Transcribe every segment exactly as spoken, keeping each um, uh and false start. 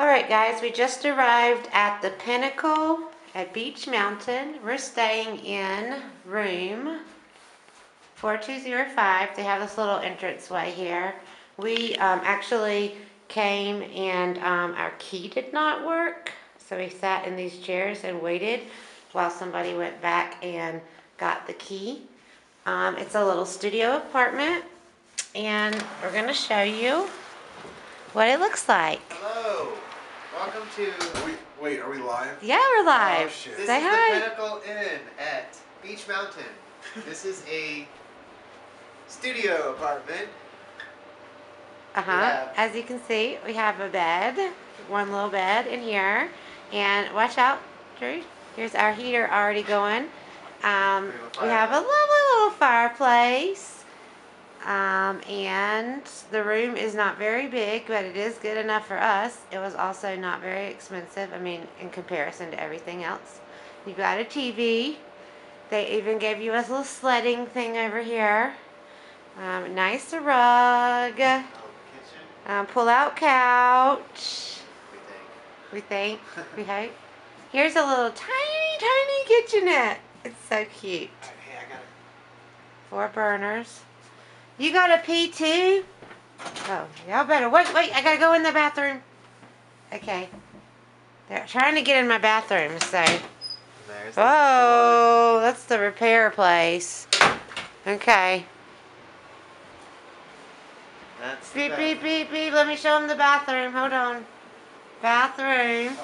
Alright guys, we just arrived at the Pinnacle at Beech Mountain. We're staying in room four two zero five. They have this little entranceway here. We um, actually came and um, our key did not work. So we sat in these chairs and waited while somebody went back and got the key. Um, it's a little studio apartment, and we're going to show you what it looks like. Hello. Welcome to... Are we, wait, are we live? Yeah, we're live. Oh, shit. This Say is hi. The Pinnacle Inn at Beech Mountain. This is a studio apartment. Uh-huh. As you can see, we have a bed. One little bed in here. And watch out, Drew. Here's our heater already going. Um, we have a lovely little fireplace. Um, and the room is not very big, but it is good enough for us. It was also not very expensive. I mean, in comparison to everything else. You got a T V. They even gave you a little sledding thing over here. Um, nice rug. Um, pull-out couch. We think. We think. We hope. Here's a little tiny, tiny kitchenette. It's so cute. All right, hey, I got it. Four burners. You got a pee too? Oh, y'all better wait, wait. I gotta go in the bathroom. Okay. They're trying to get in my bathroom, so. There's oh, the that's the repair place. Okay. That's beep, beep, beep, beep. Let me show them the bathroom. Hold on. Bathroom.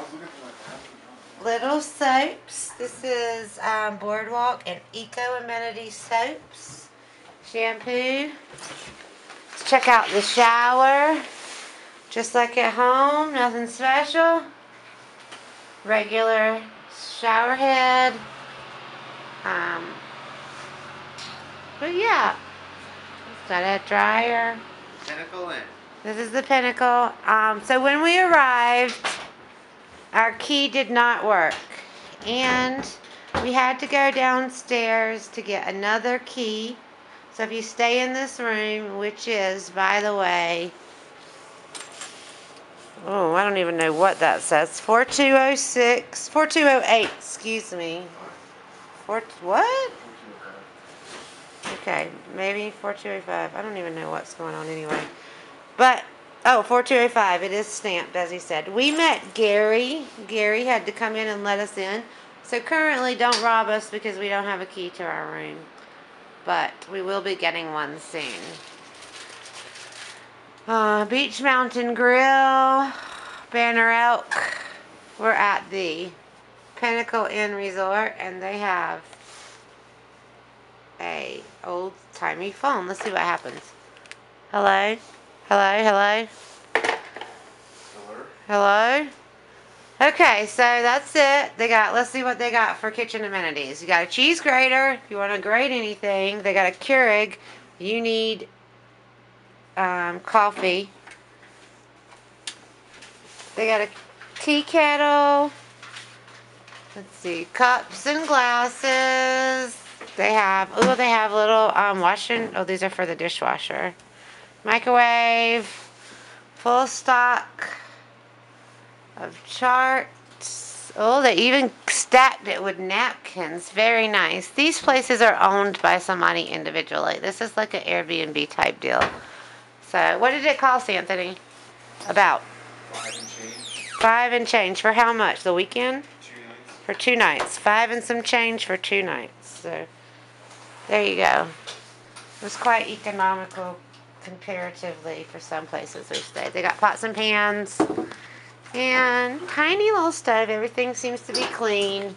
Little soaps. This is um, Boardwalk and Eco Amenity soaps. Shampoo. Let's check out the shower. Just like at home. Nothing special. Regular shower head. Um, but yeah. It's got a dryer. Pinnacle Inn. This is the Pinnacle. Um, so when we arrived, our key did not work. And we had to go downstairs to get another key. So if you stay in this room, which is, by the way, oh, I don't even know what that says. four two oh six, four two oh eight, excuse me. Four, what? Okay, maybe four two oh five. I don't even know what's going on anyway. But, oh, four two oh five. It is stamped, as he said. We met Gary. Gary had to come in and let us in. So currently, don't rob us because we don't have a key to our room. But we will be getting one soon. Uh, Beech Mountain Grill. Banner Elk. We're at the Pinnacle Inn Resort, and they have a old-timey phone. Let's see what happens. Hello? Hello? Hello? Hello? Hello? Okay, so that's it. They got, let's see what they got for kitchen amenities. You got a cheese grater if you want to grate anything. They got a Keurig. You need um, coffee. They got a tea kettle. Let's see. Cups and glasses. They have, oh, they have little um, washing, oh, these are for the dishwasher. Microwave, full stock of charts. Oh, they even stacked it with napkins. Very nice. These places are owned by somebody individually. This is like an Airbnb type deal. So, what did it cost, Anthony? About? Five and change. Five and change. For how much? The weekend? Two nights. For two nights. Five and some change for two nights. So. There you go. It was quite economical comparatively for some places we stayed. They got pots and pans and tiny little stove. Everything seems to be clean.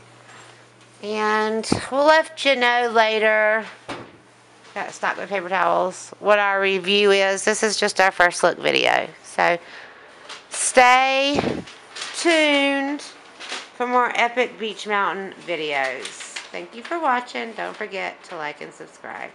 And we'll let you know later. Got stocked with paper towels. What our review is. This is just our first look video. So stay tuned for more epic Beech Mountain videos. Thank you for watching. Don't forget to like and subscribe.